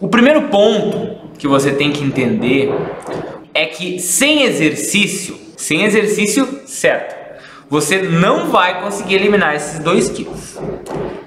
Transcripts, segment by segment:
O primeiro ponto que você tem que entender é que sem exercício certo, você não vai conseguir eliminar esses 2 quilos,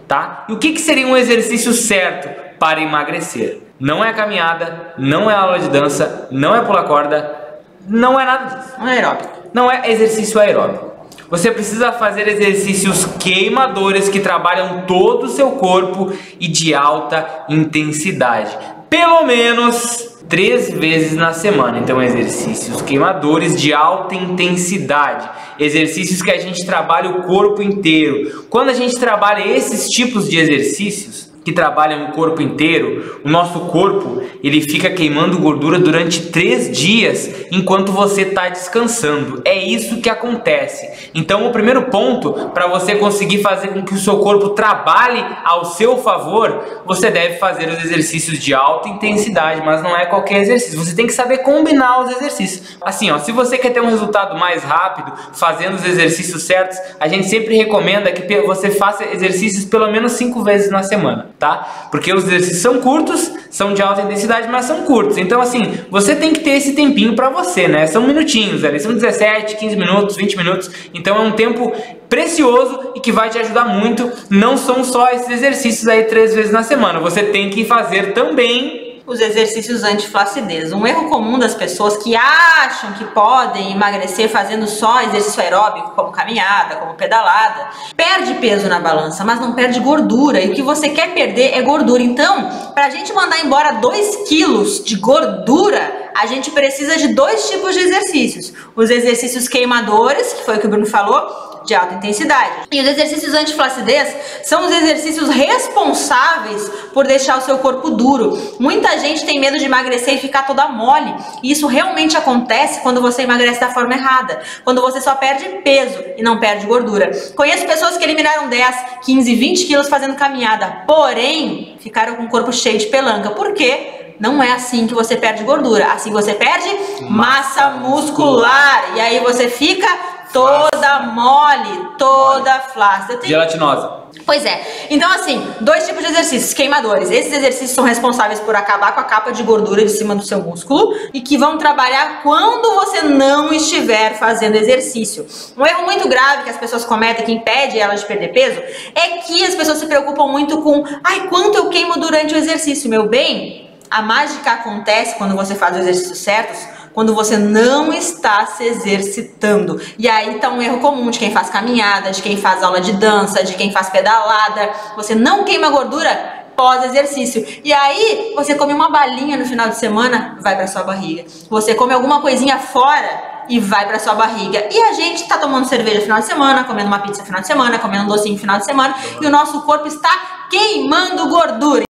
tá? E o que seria um exercício certo para emagrecer? Não é caminhada, não é aula de dança, não é pular corda, não é nada disso, não é aeróbico, não é exercício aeróbico. Você precisa fazer exercícios queimadores que trabalham todo o seu corpo e de alta intensidade, pelo menos 3 vezes na semana. Então, exercícios queimadores de alta intensidade, exercícios que a gente trabalha o corpo inteiro. Quando a gente trabalha esses tipos de exercícios que trabalham o corpo inteiro, o nosso corpo ele fica queimando gordura durante 3 dias enquanto você está descansando. É isso que acontece. Então, o primeiro ponto para você conseguir fazer com que o seu corpo trabalhe ao seu favor, você deve fazer os exercícios de alta intensidade, mas não é qualquer exercício. Você tem que saber combinar os exercícios. Assim, ó, se você quer ter um resultado mais rápido, fazendo os exercícios certos, a gente sempre recomenda que você faça exercícios pelo menos 5 vezes na semana. Tá? Porque os exercícios são curtos, são de alta intensidade, mas são curtos. Então, assim, você tem que ter esse tempinho pra você, né? São minutinhos, ali, são 17, 15 minutos, 20 minutos. Então, é um tempo precioso e que vai te ajudar muito. Não são só esses exercícios aí 3 vezes na semana. Você tem que fazer também os exercícios anti-flacidez. Um erro comum das pessoas que acham que podem emagrecer fazendo só exercício aeróbico, como caminhada, como pedalada, perde peso na balança, mas não perde gordura, e o que você quer perder é gordura. Então, pra gente mandar embora 2 quilos de gordura, a gente precisa de 2 tipos de exercícios: os exercícios queimadores, que foi o que o Bruno falou, de alta intensidade, e os exercícios anti-flacidez são os exercícios responsáveis por deixar o seu corpo duro. Muita gente tem medo de emagrecer e ficar toda mole, e isso realmente acontece quando você emagrece da forma errada, quando você só perde peso e não perde gordura. Conheço pessoas que eliminaram 10, 15, 20 quilos fazendo caminhada, porém ficaram com o corpo cheio de pelanca. Por quê? Não é assim que você perde gordura, assim você perde massa muscular, e aí você fica toda mole, toda flácida. Gelatinosa. Pois é. Então, assim, 2 tipos de exercícios queimadores. Esses exercícios são responsáveis por acabar com a capa de gordura de cima do seu músculo e que vão trabalhar quando você não estiver fazendo exercício. Um erro muito grave que as pessoas cometem, que impede elas de perder peso, é que as pessoas se preocupam muito com: ai, quanto eu queimo durante o exercício, meu bem? A mágica acontece quando você faz os exercícios certos, quando você não está se exercitando. E aí tá um erro comum de quem faz caminhada, de quem faz aula de dança, de quem faz pedalada. Você não queima gordura pós-exercício. E aí você come uma balinha no final de semana, vai pra sua barriga. Você come alguma coisinha fora e vai pra sua barriga. E a gente tá tomando cerveja no final de semana, comendo uma pizza no final de semana, comendo um docinho no final de semana, e o nosso corpo está queimando gordura.